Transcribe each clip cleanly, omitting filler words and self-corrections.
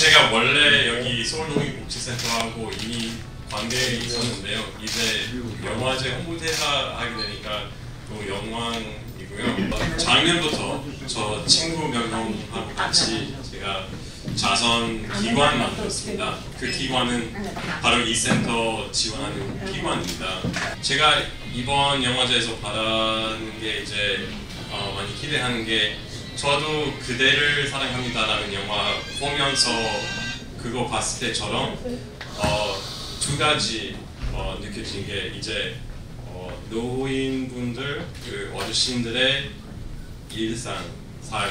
제가 원래 여기 서울농민복지센터하고 이미 관계에 있었는데요. 이제 영화제 홍보대사 하게 되니까 또 영광이고요. 작년부터 저 친구 몇 명하고 같이 제가 자선 기관 만들었습니다. 그 기관은 바로 이 센터 지원하는 기관입니다. 제가 이번 영화제에서 바라는 게 이제 많이 기대하는 게 저도 그대를 사랑합니다라는 영화 보면서 그거 봤을 때처럼 두 가지 느껴진 게 이제 노인분들, 그 어르신들의 일상, 삶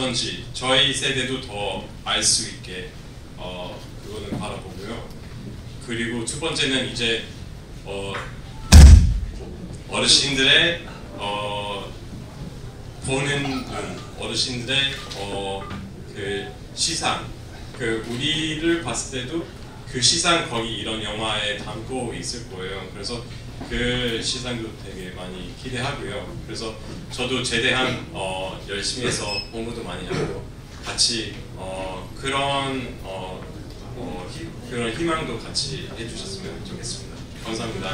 어떤지 저희 세대도 더 알 수 있게 그거는 바라보고요. 그리고 두 번째는 이제 어르신들의 보는 눈, 어르신들의 그 시상, 그 우리를 봤을 때도 그 시상 거기 이런 영화에 담고 있을 거예요. 그래서 그 시상도 되게 많이 기대하고요. 그래서 저도 제대한 열심히 해서 공부도 많이 하고 같이 그런 희망도 같이 해주셨으면 좋겠습니다. 감사합니다.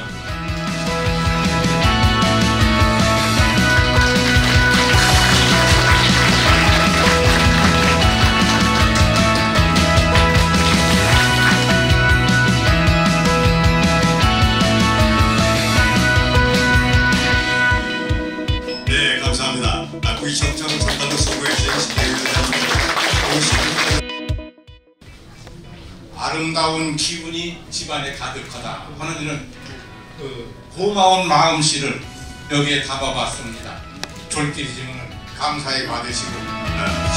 아름다운 기운이 집안에 가득하다 하는 이런 그 고마운 마음씨를 여기에 담아봤습니다. 졸기리지만 감사히 받으시고